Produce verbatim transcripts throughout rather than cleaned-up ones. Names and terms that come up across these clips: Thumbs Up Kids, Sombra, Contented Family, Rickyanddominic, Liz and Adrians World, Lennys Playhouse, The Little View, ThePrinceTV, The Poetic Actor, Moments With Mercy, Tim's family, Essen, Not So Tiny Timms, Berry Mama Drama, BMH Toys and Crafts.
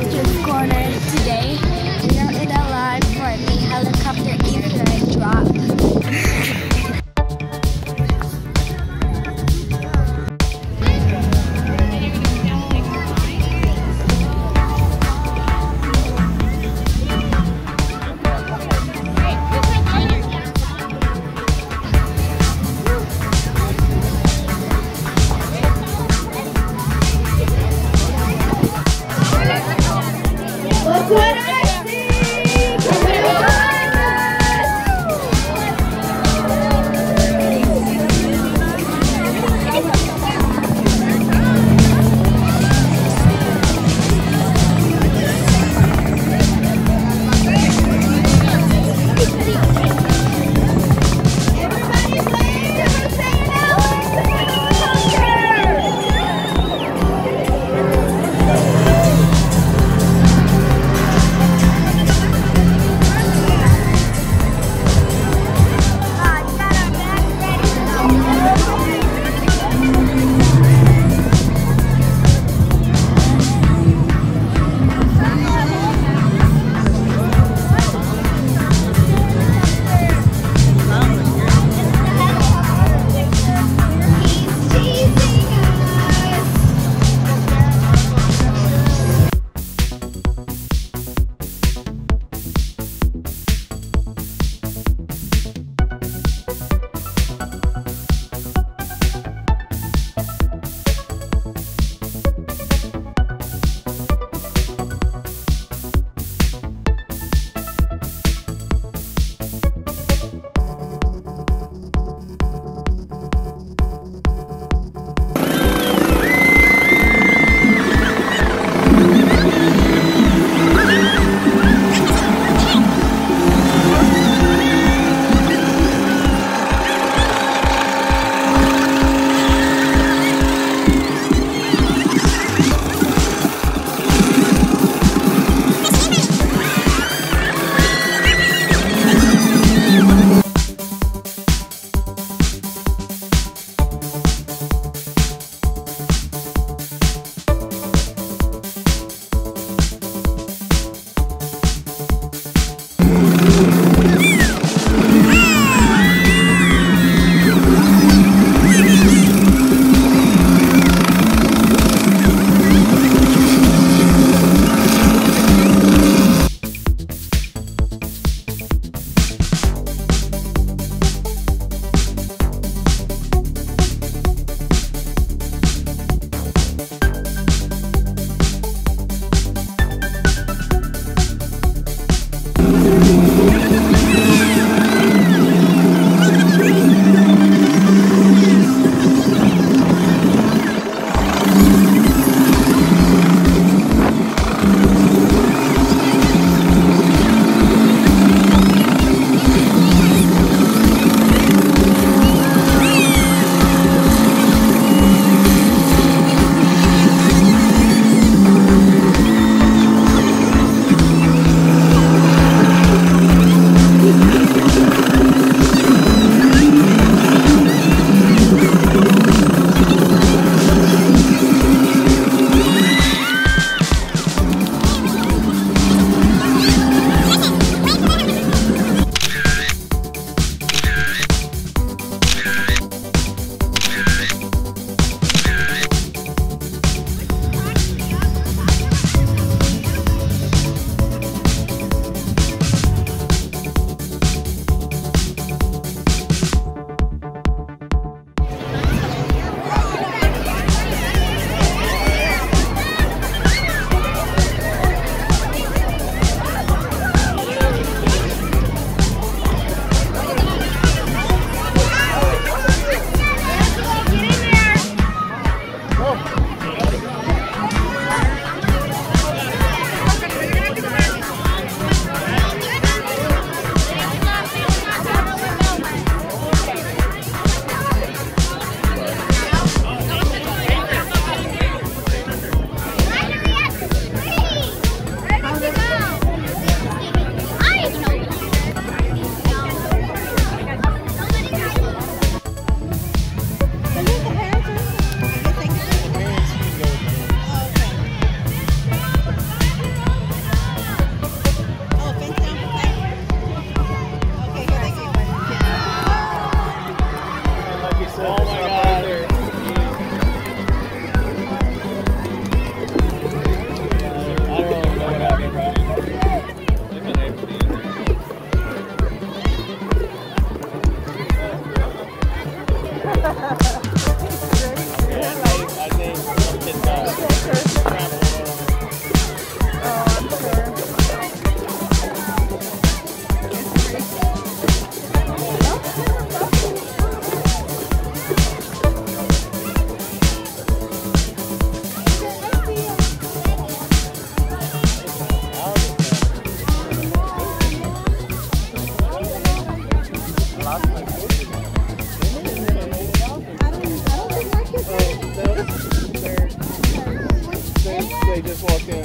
Pictures Corner. Today, we are in a line for the helicopter Easter egg drop.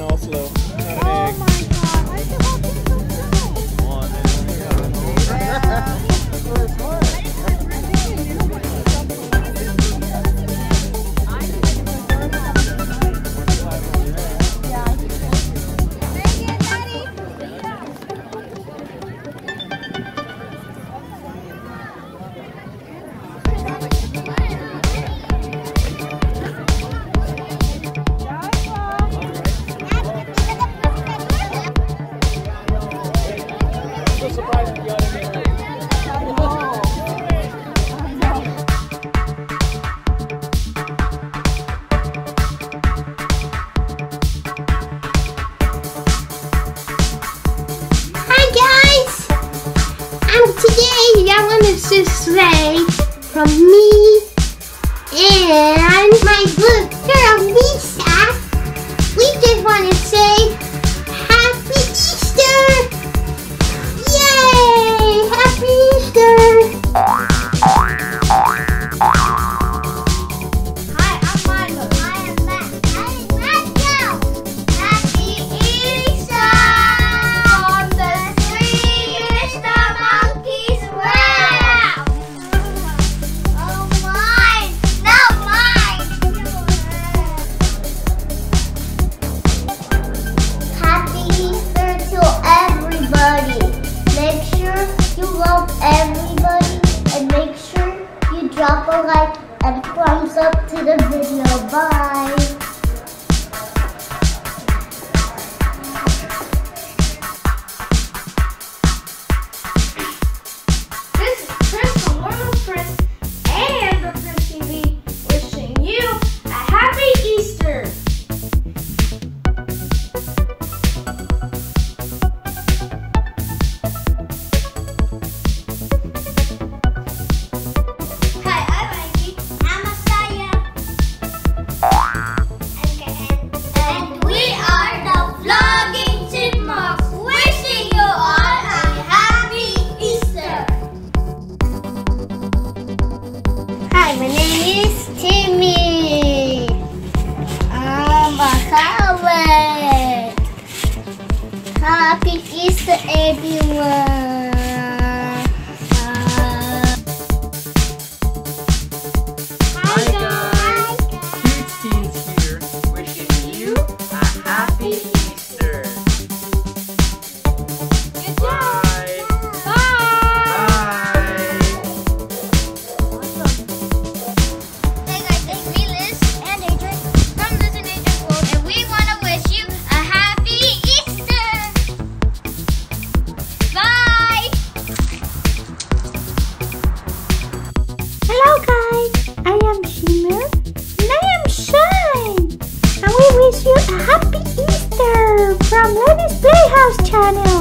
all slow. Not oh big. My god, why is the whole thing so slow? Come on, man. That's where it's going. From me and my blue girl Lisa, we just want to say Happy Easter! Yay! Happy Easter! Hi, I'm Michael. I am Matt. I am Matthew. Happy Easter! On the three Easter monkeys round! Everybody, and make sure you drop a like and thumbs up to the video. Bye. This is Prince from World Prince and the Prince T V wishing you a happy Easter. Happy Easter, everyone! Hi guys! Huge Teens here, wishing you a happy Easter! Good job! Bye! Bye! Bye! Awesome! Hey guys, it's me, Liz, and Adrian from Liz and Adrian's World, and we want to wish you a happy Easter! Happy Easter from Lenny's Playhouse channel.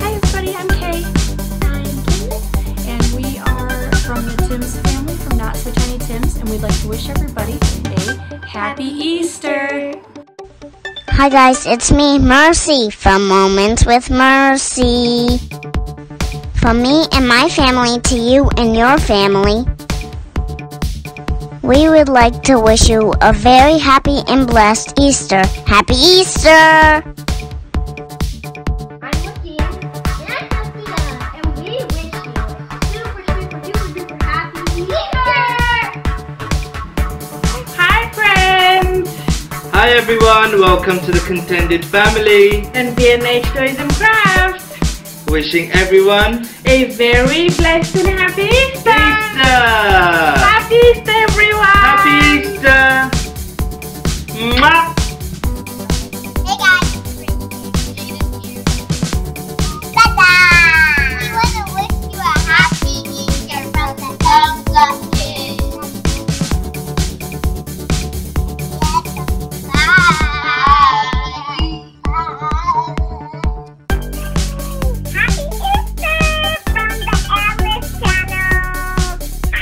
Hi everybody, I'm Kay. I'm Kim. And we are from the Tim's family from Not So Tiny Timms, and we'd like to wish everybody a happy Easter. Hi guys, it's me, Mercy, from Moments With Mercy. From me and my family to you and your family, we would like to wish you a very happy and blessed Easter. Happy Easter! I'm Ricky and I'm Sophia, and we wish you a super, super, super, super happy Easter! Hi, friends! Hi, everyone. Welcome to the Contented Family and B M H Toys and Crafts. Wishing everyone a very blessed and happy Easter! Easter! Happy Easter! Happy Easter! Mwah! Hey guys, ta-da! We want to wish you a happy Easter from the Thumbs Up Kids! Happy Easter from the Alice channel! Hi!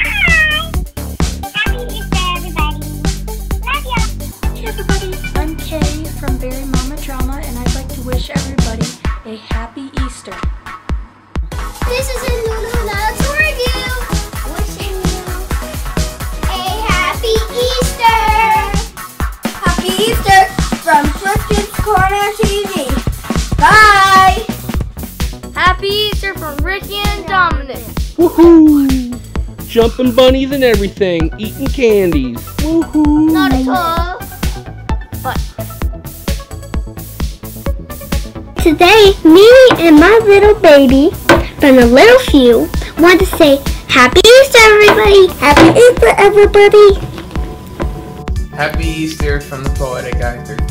Hey everybody, I'm Kay from Berry Mama Drama, and I'd like to wish everybody a happy Easter. This is a Lulu Loves Review, wishing you a happy Easter. Happy Easter. from Ricky and Dominic. Woohoo! Jumping bunnies and everything, eating candies. Woohoo! Not at all. But today, me and my little baby from The Little View want to say Happy Easter, everybody! Happy Easter, everybody! Happy Easter from The Poetic Actor.